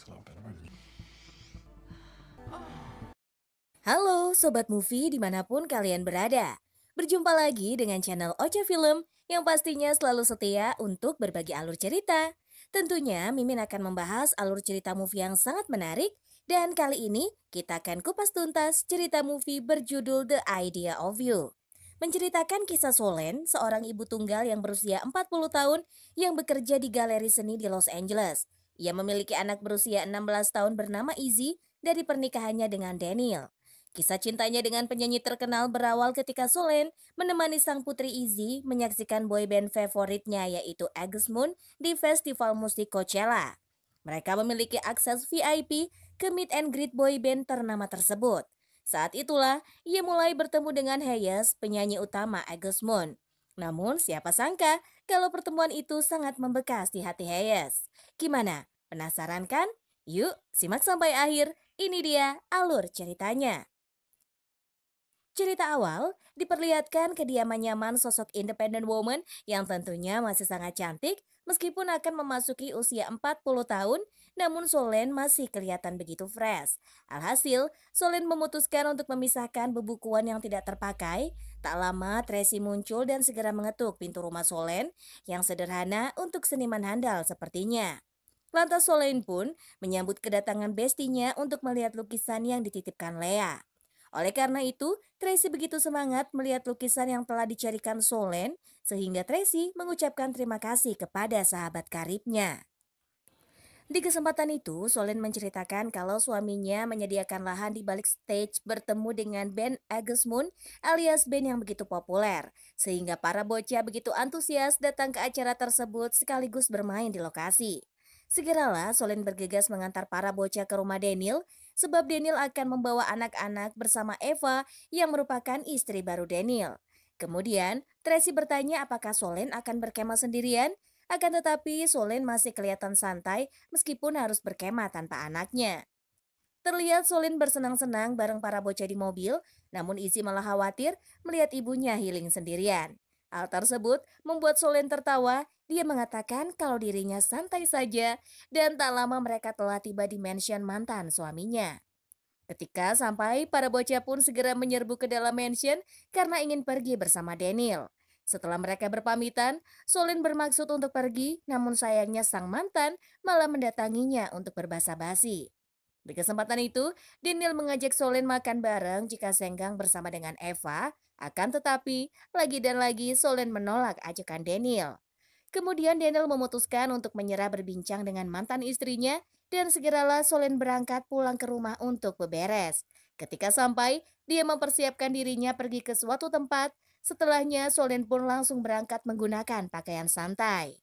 Excellent. Halo Sobat Movie dimanapun kalian berada. Berjumpa lagi dengan channel OCA FILM yang pastinya selalu setia untuk berbagi alur cerita. Tentunya Mimin akan membahas alur cerita movie yang sangat menarik. Dan kali ini kita akan kupas tuntas cerita movie berjudul The Idea of You. Menceritakan kisah Solène, seorang ibu tunggal yang berusia 40 tahun yang bekerja di galeri seni di Los Angeles. Ia memiliki anak berusia 16 tahun bernama Izzy dari pernikahannya dengan Daniel. Kisah cintanya dengan penyanyi terkenal berawal ketika Solène menemani sang putri Izzy menyaksikan boyband favoritnya yaitu Eggismund di festival musik Coachella. Mereka memiliki akses VIP ke meet and greet boyband ternama tersebut. Saat itulah ia mulai bertemu dengan Hayes, penyanyi utama Eggismund. Namun siapa sangka kalau pertemuan itu sangat membekas di hati Hayes. Gimana? Penasaran kan? Yuk simak sampai akhir, ini dia alur ceritanya. Cerita awal diperlihatkan kediaman nyaman sosok independent woman yang tentunya masih sangat cantik meskipun akan memasuki usia 40 tahun, namun Solène masih kelihatan begitu fresh. Alhasil, Solène memutuskan untuk memisahkan bebukuan yang tidak terpakai. Tak lama Tracy muncul dan segera mengetuk pintu rumah Solène yang sederhana untuk seniman handal sepertinya. Lantas Solène pun menyambut kedatangan bestinya untuk melihat lukisan yang dititipkan Lea. Oleh karena itu, Tracy begitu semangat melihat lukisan yang telah dicarikan Solène sehingga Tracy mengucapkan terima kasih kepada sahabat karibnya. Di kesempatan itu, Solène menceritakan kalau suaminya menyediakan lahan di balik stage bertemu dengan band Eggismund alias band yang begitu populer. Sehingga para bocah begitu antusias datang ke acara tersebut sekaligus bermain di lokasi. Segeralah Solène bergegas mengantar para bocah ke rumah Daniel sebab Daniel akan membawa anak-anak bersama Eva yang merupakan istri baru Daniel. Kemudian Tracy bertanya apakah Solène akan berkemah sendirian, akan tetapi Solène masih kelihatan santai meskipun harus berkemah tanpa anaknya. Terlihat Solène bersenang-senang bareng para bocah di mobil, namun Izzy malah khawatir melihat ibunya healing sendirian. Hal tersebut membuat Solène tertawa. Dia mengatakan kalau dirinya santai saja dan tak lama mereka telah tiba di mansion mantan suaminya. Ketika sampai, para bocah pun segera menyerbu ke dalam mansion karena ingin pergi bersama Daniel. Setelah mereka berpamitan, Solène bermaksud untuk pergi, namun sayangnya sang mantan malah mendatanginya untuk berbasa-basi. Di kesempatan itu, Daniel mengajak Solène makan bareng jika senggang bersama dengan Eva. Akan tetapi, lagi dan lagi Solène menolak ajakan Daniel. Kemudian Daniel memutuskan untuk menyerah berbincang dengan mantan istrinya dan segeralah Solène berangkat pulang ke rumah untuk beberes. Ketika sampai, dia mempersiapkan dirinya pergi ke suatu tempat. Setelahnya Solène pun langsung berangkat menggunakan pakaian santai.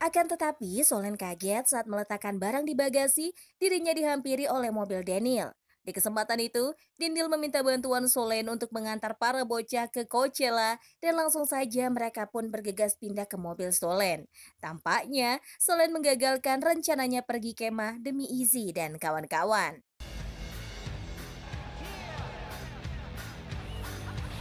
Akan tetapi Solène kaget saat meletakkan barang di bagasi, dirinya dihampiri oleh mobil Daniel. Di kesempatan itu, Daniel meminta bantuan Solène untuk mengantar para bocah ke Coachella dan langsung saja mereka pun bergegas pindah ke mobil Solène. Tampaknya, Solène menggagalkan rencananya pergi kemah demi Izzy dan kawan-kawan.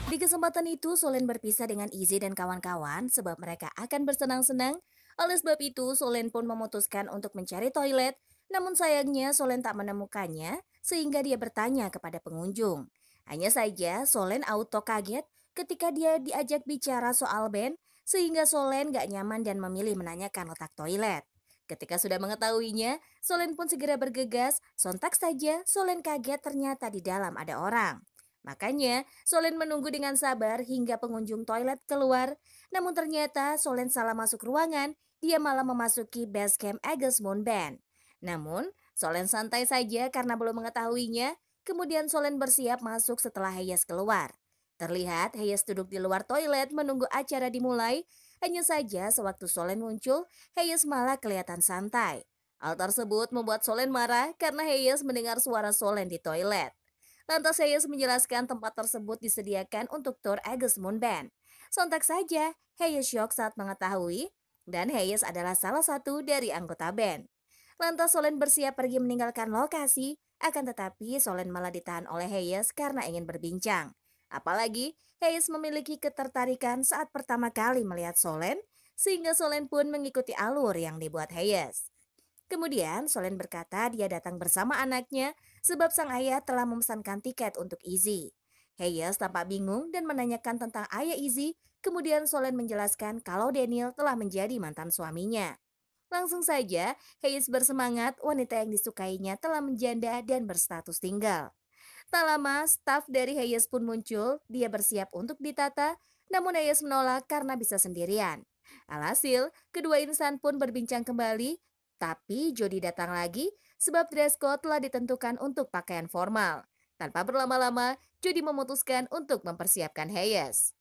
Di kesempatan itu, Solène berpisah dengan Izzy dan kawan-kawan sebab mereka akan bersenang-senang. Oleh sebab itu, Solène pun memutuskan untuk mencari toilet. Namun sayangnya Solène tak menemukannya sehingga dia bertanya kepada pengunjung. Hanya saja Solène auto kaget ketika dia diajak bicara soal band sehingga Solène gak nyaman dan memilih menanyakan letak toilet. Ketika sudah mengetahuinya, Solène pun segera bergegas, sontak saja Solène kaget ternyata di dalam ada orang. Makanya Solène menunggu dengan sabar hingga pengunjung toilet keluar. Namun ternyata Solène salah masuk ruangan, dia malah memasuki base camp Eggismund Band. Namun, Solène santai saja karena belum mengetahuinya. Kemudian Solène bersiap masuk setelah Hayes keluar. Terlihat Hayes duduk di luar toilet menunggu acara dimulai. Hanya saja sewaktu Solène muncul, Hayes malah kelihatan santai. Hal tersebut membuat Solène marah karena Hayes mendengar suara Solène di toilet. Lantas Hayes menjelaskan tempat tersebut disediakan untuk tur Eggismund Band. Sontak saja Hayes shock saat mengetahui dan Hayes adalah salah satu dari anggota band. Lantas Solène bersiap pergi meninggalkan lokasi, akan tetapi Solène malah ditahan oleh Hayes karena ingin berbincang. Apalagi Hayes memiliki ketertarikan saat pertama kali melihat Solène, sehingga Solène pun mengikuti alur yang dibuat Hayes. Kemudian Solène berkata dia datang bersama anaknya sebab sang ayah telah memesankan tiket untuk Izzy. Hayes tampak bingung dan menanyakan tentang ayah Izzy, kemudian Solène menjelaskan kalau Daniel telah menjadi mantan suaminya. Langsung saja, Hayes bersemangat wanita yang disukainya telah menjanda dan berstatus tinggal. Tak lama, staf dari Hayes pun muncul, dia bersiap untuk ditata, namun Hayes menolak karena bisa sendirian. Alhasil, kedua insan pun berbincang kembali, tapi Jody datang lagi sebab dress code telah ditentukan untuk pakaian formal. Tanpa berlama-lama, Jody memutuskan untuk mempersiapkan Hayes.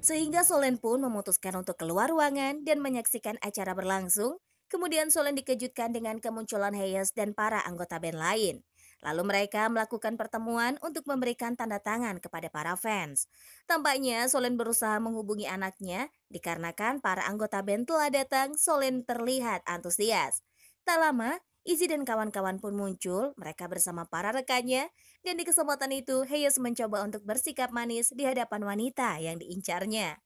Sehingga Solène pun memutuskan untuk keluar ruangan dan menyaksikan acara berlangsung. Kemudian Solène dikejutkan dengan kemunculan Hayes dan para anggota band lain. Lalu mereka melakukan pertemuan untuk memberikan tanda tangan kepada para fans. Tampaknya Solène berusaha menghubungi anaknya. Dikarenakan para anggota band telah datang, Solène terlihat antusias. Tak lama, Izzy dan kawan-kawan pun muncul, mereka bersama para rekannya, dan di kesempatan itu Hayes mencoba untuk bersikap manis di hadapan wanita yang diincarnya.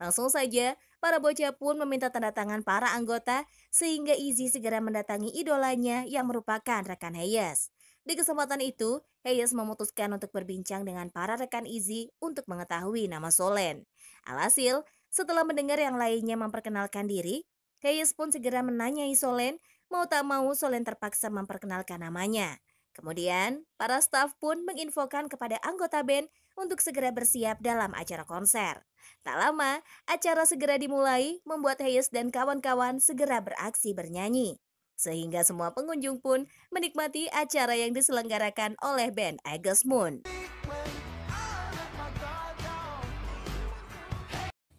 Langsung saja, para bocah pun meminta tanda tangan para anggota sehingga Izzy segera mendatangi idolanya yang merupakan rekan Hayes. Di kesempatan itu, Hayes memutuskan untuk berbincang dengan para rekan Izzy untuk mengetahui nama Solène. Alhasil, setelah mendengar yang lainnya memperkenalkan diri, Hayes pun segera menanyai Solène. Mau tak mau Solène terpaksa memperkenalkan namanya. Kemudian para staf pun menginfokan kepada anggota band untuk segera bersiap dalam acara konser. Tak lama acara segera dimulai membuat Hayes dan kawan-kawan segera beraksi bernyanyi. Sehingga semua pengunjung pun menikmati acara yang diselenggarakan oleh band August Moon.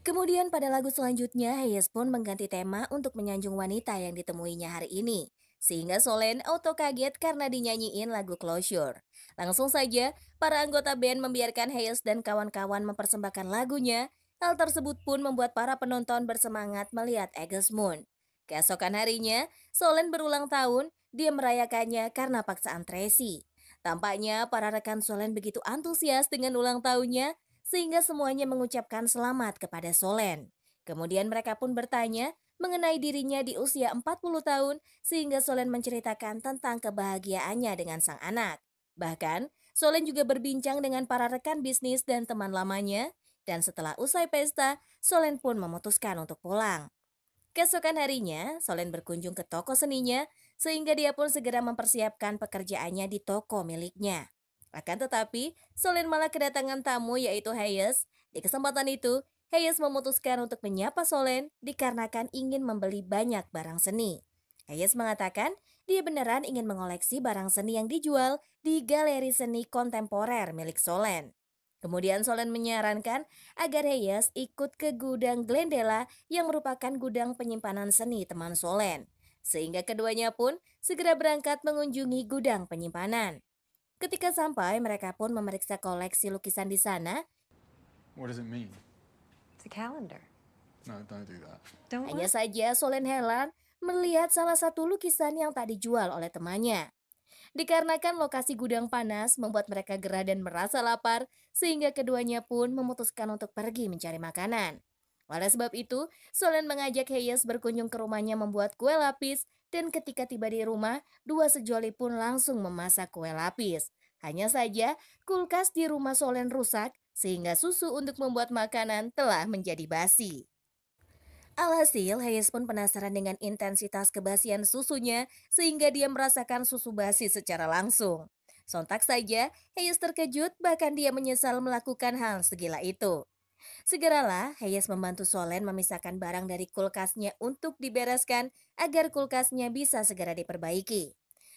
Kemudian pada lagu selanjutnya, Hayes pun mengganti tema untuk menyanjung wanita yang ditemuinya hari ini. Sehingga Solène auto kaget karena dinyanyiin lagu Closure. Langsung saja, para anggota band membiarkan Hayes dan kawan-kawan mempersembahkan lagunya. Hal tersebut pun membuat para penonton bersemangat melihat Eggismund. Keesokan harinya, Solène berulang tahun, dia merayakannya karena paksaan Tracy. Tampaknya para rekan Solène begitu antusias dengan ulang tahunnya, sehingga semuanya mengucapkan selamat kepada Solène. Kemudian mereka pun bertanya mengenai dirinya di usia 40 tahun sehingga Solène menceritakan tentang kebahagiaannya dengan sang anak. Bahkan Solène juga berbincang dengan para rekan bisnis dan teman lamanya dan setelah usai pesta Solène pun memutuskan untuk pulang. Keesokan harinya Solène berkunjung ke toko seninya sehingga dia pun segera mempersiapkan pekerjaannya di toko miliknya. Akan tetapi, Solène malah kedatangan tamu yaitu Hayes. Di kesempatan itu, Hayes memutuskan untuk menyapa Solène dikarenakan ingin membeli banyak barang seni. Hayes mengatakan dia beneran ingin mengoleksi barang seni yang dijual di galeri seni kontemporer milik Solène. Kemudian Solène menyarankan agar Hayes ikut ke gudang Glendella yang merupakan gudang penyimpanan seni teman Solène. Sehingga keduanya pun segera berangkat mengunjungi gudang penyimpanan. Ketika sampai, mereka pun memeriksa koleksi lukisan di sana. What does it mean? It's a calendar. No, don't do that. Hanya saja Solène heran melihat salah satu lukisan yang tak dijual oleh temannya. Dikarenakan lokasi gudang panas membuat mereka gerah dan merasa lapar, sehingga keduanya pun memutuskan untuk pergi mencari makanan. Oleh sebab itu, Solène mengajak Hayes berkunjung ke rumahnya membuat kue lapis, dan ketika tiba di rumah, dua sejoli pun langsung memasak kue lapis. Hanya saja, kulkas di rumah Solène rusak, sehingga susu untuk membuat makanan telah menjadi basi. Alhasil, Hayes pun penasaran dengan intensitas kebasian susunya, sehingga dia merasakan susu basi secara langsung. Sontak saja, Hayes terkejut, bahkan dia menyesal melakukan hal segila itu. Segeralah Hayes membantu Solène memisahkan barang dari kulkasnya untuk dibereskan agar kulkasnya bisa segera diperbaiki.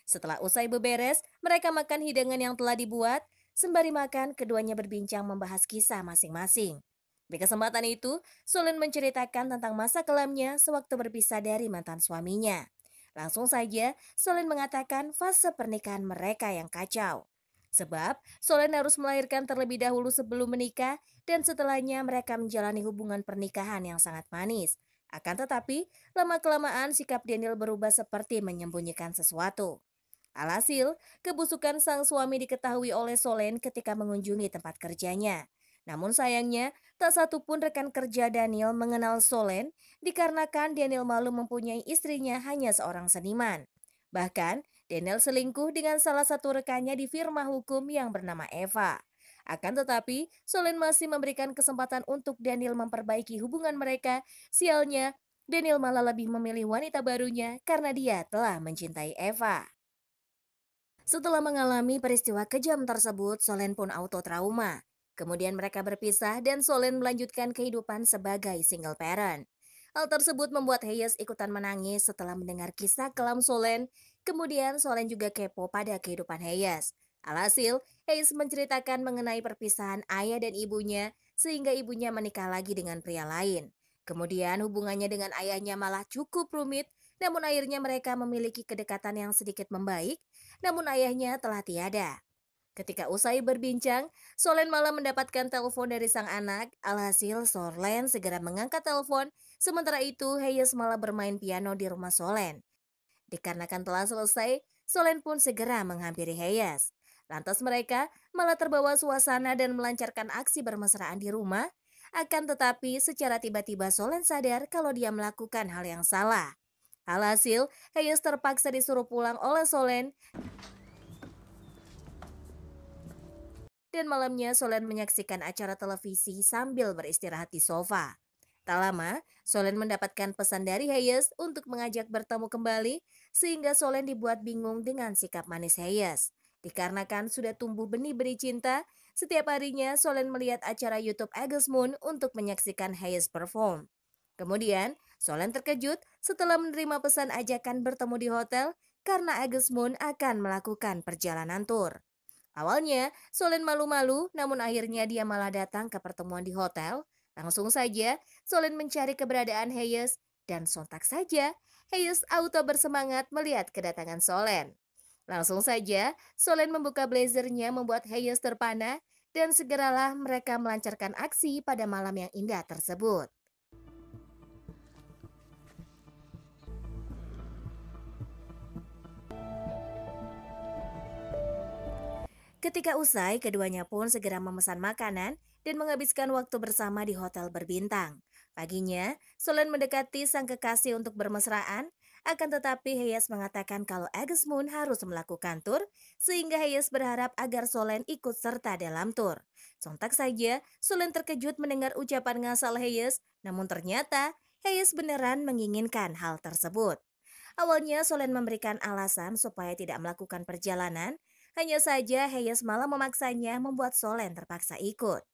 Setelah usai beberes, mereka makan hidangan yang telah dibuat. Sembari makan, keduanya berbincang membahas kisah masing-masing. Di kesempatan itu, Solène menceritakan tentang masa kelamnya sewaktu berpisah dari mantan suaminya. Langsung saja, Solène mengatakan fase pernikahan mereka yang kacau. Sebab, Solène harus melahirkan terlebih dahulu sebelum menikah dan setelahnya mereka menjalani hubungan pernikahan yang sangat manis. Akan tetapi, lama-kelamaan sikap Daniel berubah seperti menyembunyikan sesuatu. Alhasil, kebusukan sang suami diketahui oleh Solène ketika mengunjungi tempat kerjanya. Namun sayangnya, tak satu pun rekan kerja Daniel mengenal Solène dikarenakan Daniel malu mempunyai istrinya hanya seorang seniman. Bahkan, Daniel selingkuh dengan salah satu rekannya di firma hukum yang bernama Eva. Akan tetapi, Solène masih memberikan kesempatan untuk Daniel memperbaiki hubungan mereka. Sialnya, Daniel malah lebih memilih wanita barunya karena dia telah mencintai Eva. Setelah mengalami peristiwa kejam tersebut, Solène pun auto trauma. Kemudian mereka berpisah dan Solène melanjutkan kehidupan sebagai single parent. Hal tersebut membuat Hayes ikutan menangis setelah mendengar kisah kelam Solène. Kemudian Solène juga kepo pada kehidupan Hayes. Alhasil, Hayes menceritakan mengenai perpisahan ayah dan ibunya sehingga ibunya menikah lagi dengan pria lain. Kemudian hubungannya dengan ayahnya malah cukup rumit, namun akhirnya mereka memiliki kedekatan yang sedikit membaik, namun ayahnya telah tiada. Ketika usai berbincang, Solène malah mendapatkan telepon dari sang anak. Alhasil, Solène segera mengangkat telepon. Sementara itu, Hayes malah bermain piano di rumah Solène. Dikarenakan telah selesai, Solène pun segera menghampiri Hayes. Lantas mereka malah terbawa suasana dan melancarkan aksi bermesraan di rumah. Akan tetapi secara tiba-tiba Solène sadar kalau dia melakukan hal yang salah. Alhasil, Hayes terpaksa disuruh pulang oleh Solène. Dan malamnya Solène menyaksikan acara televisi sambil beristirahat di sofa. Tak lama, Solène mendapatkan pesan dari Hayes untuk mengajak bertemu kembali sehingga Solène dibuat bingung dengan sikap manis Hayes. Dikarenakan sudah tumbuh benih-benih cinta, setiap harinya Solène melihat acara YouTube August Moon untuk menyaksikan Hayes perform. Kemudian, Solène terkejut setelah menerima pesan ajakan bertemu di hotel karena August Moon akan melakukan perjalanan tur. Awalnya, Solène malu-malu, namun akhirnya dia malah datang ke pertemuan di hotel. Langsung saja, Solène mencari keberadaan Hayes dan sontak saja, Hayes auto bersemangat melihat kedatangan Solène. Langsung saja, Solène membuka blazernya membuat Hayes terpana dan segeralah mereka melancarkan aksi pada malam yang indah tersebut. Ketika usai, keduanya pun segera memesan makanan dan menghabiskan waktu bersama di hotel berbintang. Paginya, Solène mendekati sang kekasih untuk bermesraan. Akan tetapi Hayes mengatakan kalau August Moon harus melakukan tur, sehingga Hayes berharap agar Solène ikut serta dalam tur. Sontak saja, Solène terkejut mendengar ucapan ngasal Hayes, namun ternyata Hayes beneran menginginkan hal tersebut. Awalnya Solène memberikan alasan supaya tidak melakukan perjalanan, hanya saja Hayes malah memaksanya membuat Solène terpaksa ikut.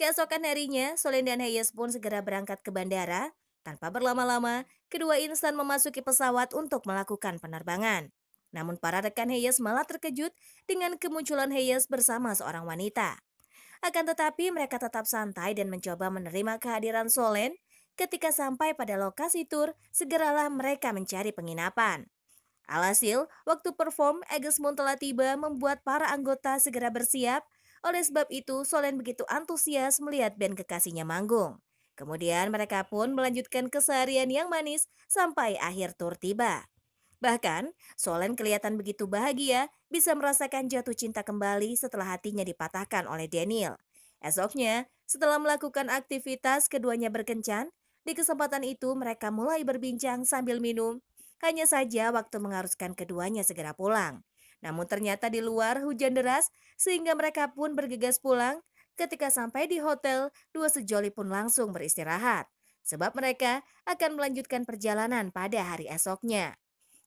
Keesokan harinya, Solène dan Hayes pun segera berangkat ke bandara. Tanpa berlama-lama, kedua insan memasuki pesawat untuk melakukan penerbangan. Namun para rekan Hayes malah terkejut dengan kemunculan Hayes bersama seorang wanita. Akan tetapi mereka tetap santai dan mencoba menerima kehadiran Solène. Ketika sampai pada lokasi tur, segeralah mereka mencari penginapan. Alhasil, waktu perform Eggismund telah tiba membuat para anggota segera bersiap. Oleh sebab itu, Solène begitu antusias melihat band kekasihnya manggung. Kemudian mereka pun melanjutkan keseharian yang manis sampai akhir tur tiba. Bahkan, Solène kelihatan begitu bahagia bisa merasakan jatuh cinta kembali setelah hatinya dipatahkan oleh Daniel. Esoknya, setelah melakukan aktivitas keduanya berkencan, di kesempatan itu mereka mulai berbincang sambil minum. Hanya saja waktu mengharuskan keduanya segera pulang. Namun ternyata di luar hujan deras sehingga mereka pun bergegas pulang. Ketika sampai di hotel, dua sejoli pun langsung beristirahat, sebab mereka akan melanjutkan perjalanan pada hari esoknya.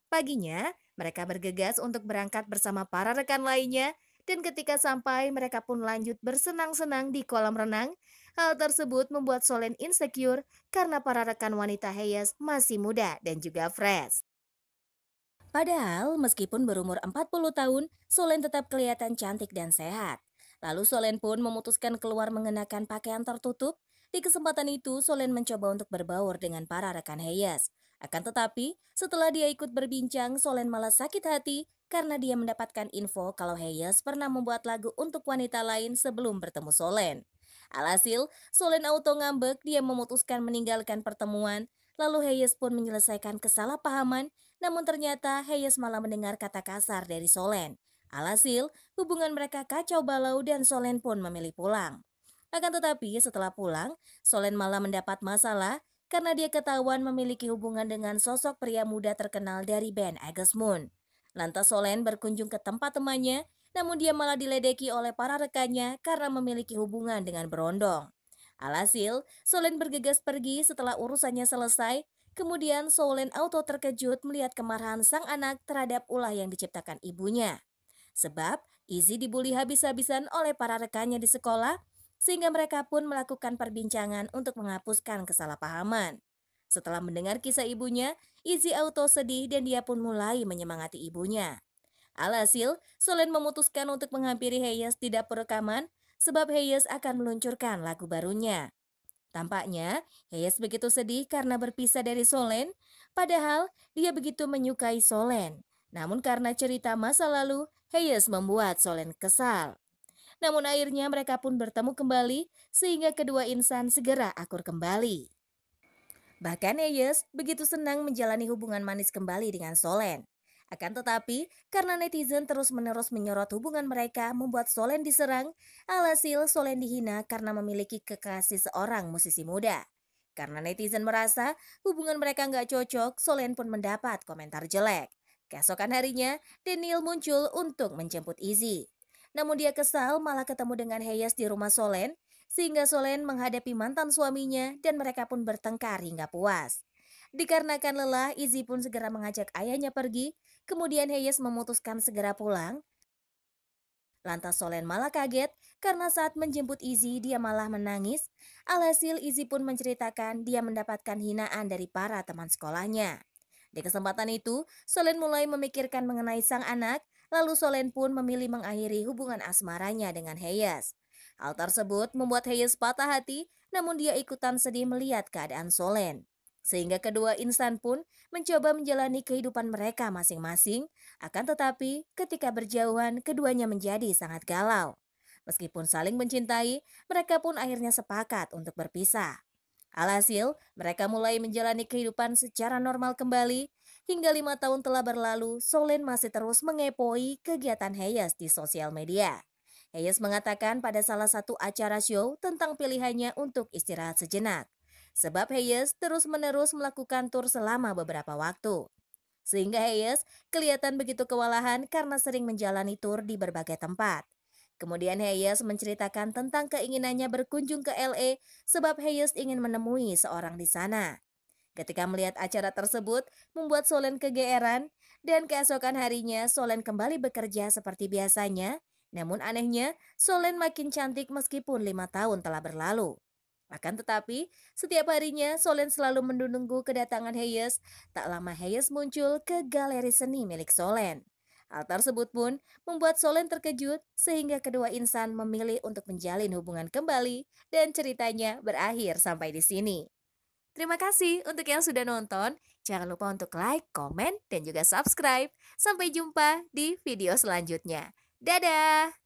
Paginya, mereka bergegas untuk berangkat bersama para rekan lainnya, dan ketika sampai mereka pun lanjut bersenang-senang di kolam renang. Hal tersebut membuat Solène insecure karena para rekan wanita Hayes masih muda dan juga fresh. Padahal, meskipun berumur 40 tahun, Solène tetap kelihatan cantik dan sehat. Lalu Solène pun memutuskan keluar mengenakan pakaian tertutup. Di kesempatan itu Solène mencoba untuk berbaur dengan para rekan Hayes. Akan tetapi setelah dia ikut berbincang Solène malah sakit hati karena dia mendapatkan info kalau Hayes pernah membuat lagu untuk wanita lain sebelum bertemu Solène. Alhasil Solène auto ngambek, dia memutuskan meninggalkan pertemuan. Lalu Hayes pun menyelesaikan kesalahpahaman namun ternyata Hayes malah mendengar kata kasar dari Solène. Alhasil, hubungan mereka kacau balau dan Solène pun memilih pulang. Akan tetapi setelah pulang, Solène malah mendapat masalah karena dia ketahuan memiliki hubungan dengan sosok pria muda terkenal dari band Eggismund. Lantas Solène berkunjung ke tempat temannya, namun dia malah diledeki oleh para rekannya karena memiliki hubungan dengan berondong. Alhasil, Solène bergegas pergi setelah urusannya selesai. Kemudian Solène auto terkejut melihat kemarahan sang anak terhadap ulah yang diciptakan ibunya. Sebab Izzy dibully habis-habisan oleh para rekannya di sekolah, sehingga mereka pun melakukan perbincangan untuk menghapuskan kesalahpahaman. Setelah mendengar kisah ibunya, Izzy auto sedih dan dia pun mulai menyemangati ibunya. Alhasil, Solène memutuskan untuk menghampiri Hayes di dapur rekaman, sebab Hayes akan meluncurkan lagu barunya. Tampaknya, Hayes begitu sedih karena berpisah dari Solène, padahal dia begitu menyukai Solène. Namun karena cerita masa lalu, Hayes membuat Solène kesal. Namun akhirnya mereka pun bertemu kembali, sehingga kedua insan segera akur kembali. Bahkan Hayes begitu senang menjalani hubungan manis kembali dengan Solène. Akan tetapi, karena netizen terus-menerus menyorot hubungan mereka membuat Solène diserang, alhasil Solène dihina karena memiliki kekasih seorang musisi muda. Karena netizen merasa hubungan mereka nggak cocok, Solène pun mendapat komentar jelek. Keesokan harinya, Daniel muncul untuk menjemput Izzy. Namun dia kesal malah ketemu dengan Hayes di rumah Solène, sehingga Solène menghadapi mantan suaminya dan mereka pun bertengkar hingga puas. Dikarenakan lelah, Izzy pun segera mengajak ayahnya pergi, kemudian Hayes memutuskan segera pulang. Lantas Solène malah kaget karena saat menjemput Izzy dia malah menangis. Alhasil Izzy pun menceritakan dia mendapatkan hinaan dari para teman sekolahnya. Di kesempatan itu, Solène mulai memikirkan mengenai sang anak, lalu Solène pun memilih mengakhiri hubungan asmaranya dengan Hayes. Hal tersebut membuat Hayes patah hati, namun dia ikutan sedih melihat keadaan Solène. Sehingga kedua insan pun mencoba menjalani kehidupan mereka masing-masing. Akan tetapi ketika berjauhan keduanya menjadi sangat galau. Meskipun saling mencintai, mereka pun akhirnya sepakat untuk berpisah. Alhasil mereka mulai menjalani kehidupan secara normal kembali. Hingga 5 tahun telah berlalu, Solène masih terus mengepoi kegiatan Hayes di sosial media. Hayes mengatakan pada salah satu acara show tentang pilihannya untuk istirahat sejenak. Sebab Hayes terus-menerus melakukan tur selama beberapa waktu. Sehingga Hayes kelihatan begitu kewalahan karena sering menjalani tur di berbagai tempat. Kemudian Hayes menceritakan tentang keinginannya berkunjung ke LA sebab Hayes ingin menemui seorang di sana. Ketika melihat acara tersebut membuat Solène kegeeran dan keesokan harinya Solène kembali bekerja seperti biasanya. Namun anehnya Solène makin cantik meskipun 5 tahun telah berlalu. Akan tetapi, setiap harinya Solène selalu menunggu kedatangan Hayes. Tak lama Hayes muncul ke galeri seni milik Solène. Hal tersebut pun membuat Solène terkejut sehingga kedua insan memilih untuk menjalin hubungan kembali dan ceritanya berakhir sampai di sini. Terima kasih untuk yang sudah nonton. Jangan lupa untuk like, komen, dan juga subscribe. Sampai jumpa di video selanjutnya. Dadah!